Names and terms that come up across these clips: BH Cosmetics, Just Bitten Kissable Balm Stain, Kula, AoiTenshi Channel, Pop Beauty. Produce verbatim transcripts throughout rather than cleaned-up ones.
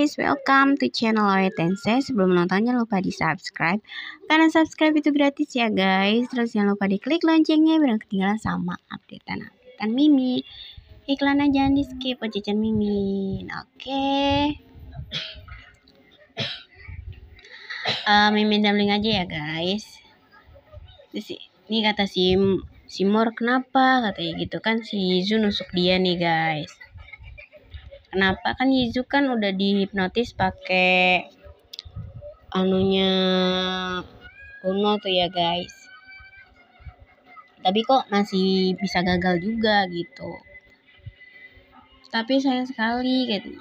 guys, welcome to channel AoiTenshi. Sebelum menonton jangan lupa di subscribe, karena subscribe itu gratis ya guys. Terus jangan lupa diklik loncengnya biar ketinggalan sama updatean-updatean Mimi. Iklannya jangan di skip, jajan Mimin. Oke okay. uh, Mimin dumpling aja ya guys. Ini kata si si Mor kenapa katanya gitu kan, si Yuzu nusuk dia nih guys. Kenapa kan Yuzu kan udah dihipnotis pakai anunya Uno tuh ya guys. Tapi kok masih bisa gagal juga gitu. Tapi sayang sekali gitu.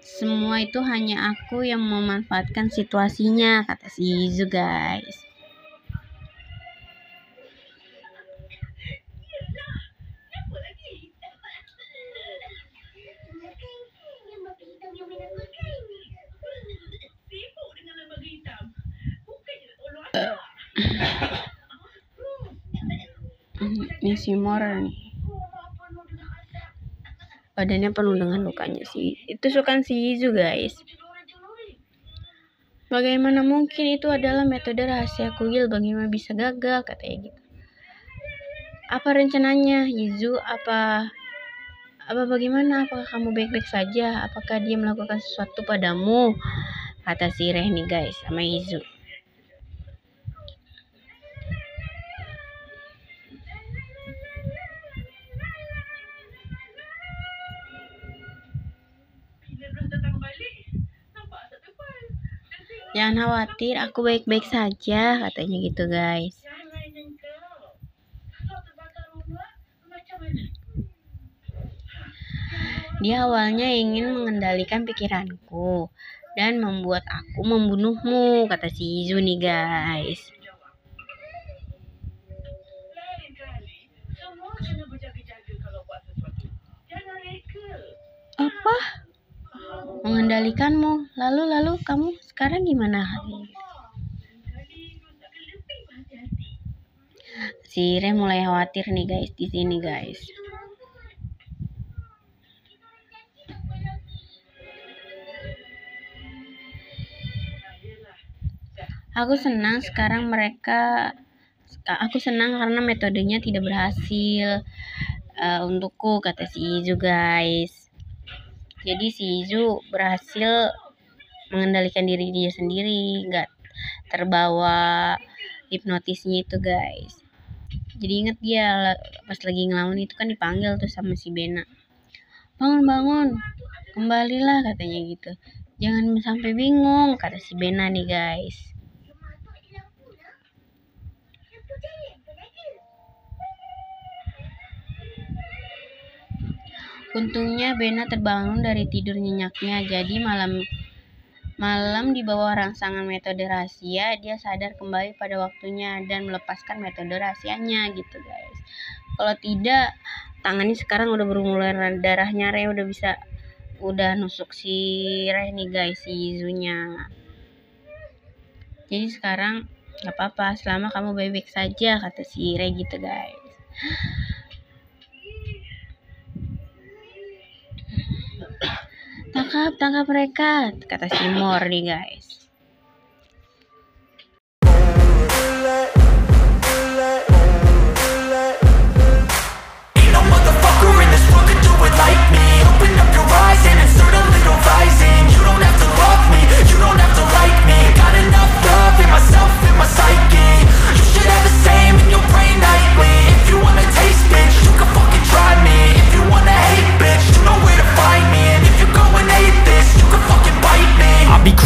Semua itu hanya aku yang memanfaatkan situasinya kata si Yuzu guys. Ini si Mora nih, badannya penuh dengan lukanya sih. Itu sukan si Yuzu guys. Bagaimana mungkin, itu adalah metode rahasia kuil, bagaimana bisa gagal katanya gitu. Apa rencananya Yuzu? Apa apa bagaimana? Apakah kamu baik-baik saja? Apakah dia melakukan sesuatu padamu? Kata si Reh nih guys sama Yuzu. Jangan khawatir, aku baik-baik saja katanya gitu guys. Dia awalnya ingin mengendalikan pikiranku dan membuat aku membunuhmu kata si Yuzu nih guys. Apa? Mengendalikanmu, lalu lalu kamu sekarang gimana? Si Re mulai khawatir nih guys di sini guys. Aku senang sekarang mereka, aku senang karena metodenya tidak berhasil uh, untukku kata si Yuzu guys. Jadi si Yuzu berhasil mengendalikan diri dia sendiri, nggak terbawa hipnotisnya itu guys. Jadi inget dia pas lagi ngelawan itu kan dipanggil tuh sama si Bena. Bangun bangun, kembalilah katanya gitu. Jangan sampai bingung kata si Bena nih guys. Untungnya Bena terbangun dari tidur nyenyaknya. Jadi malam malam di bawah rangsangan metode rahasia, dia sadar kembali pada waktunya dan melepaskan metode rahasianya gitu guys. Kalau tidak, tangannya sekarang udah berumuran darahnya. Re udah bisa udah nusuk si Re nih guys, si Yuzunya. Jadi sekarang nggak apa-apa, selama kamu baik-baik saja kata si Re gitu guys. Tangkap, tangkap mereka, kata si Mor nih guys.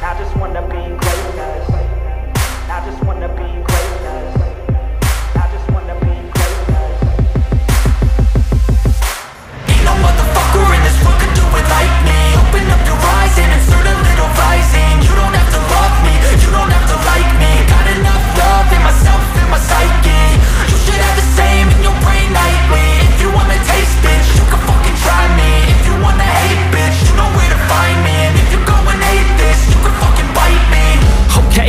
I just wanna be greatness. I just wanna be greatness. I just wanna be greatness. Ain't no motherfucker in this world could do it like me. Open up your eyes and insert a little rising. You don't have to love me, you don't have to like me. Got enough love in myself and my psyche. You should have the same in your brain nightly. If you wanna taste, bitch, you can fucking try me. If you wanna hate, bitch, you know where to find me. And if you go and hate this, you can fucking bite me. Okay,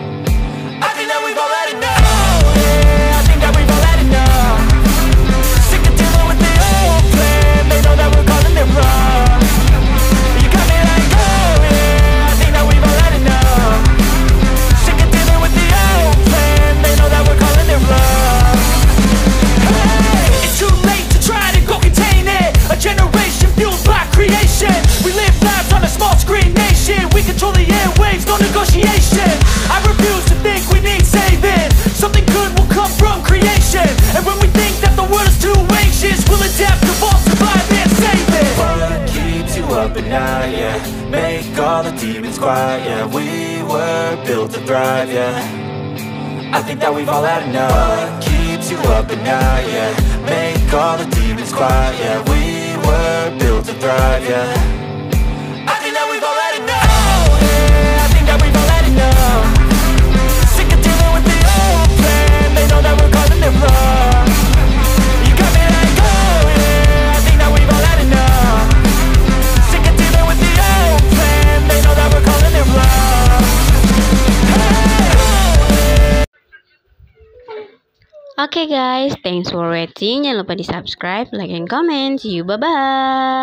Okay guys, thanks for watching. Jangan lupa di subscribe, like, and comment. See you, bye bye.